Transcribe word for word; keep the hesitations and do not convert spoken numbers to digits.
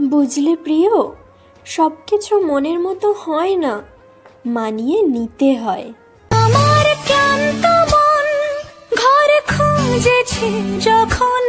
बुझले प्रिय सबकिछु मनेर मतो हय ना, मानिये नीते हय। आमार क्लान्त मन घर खुंजेछे, जखन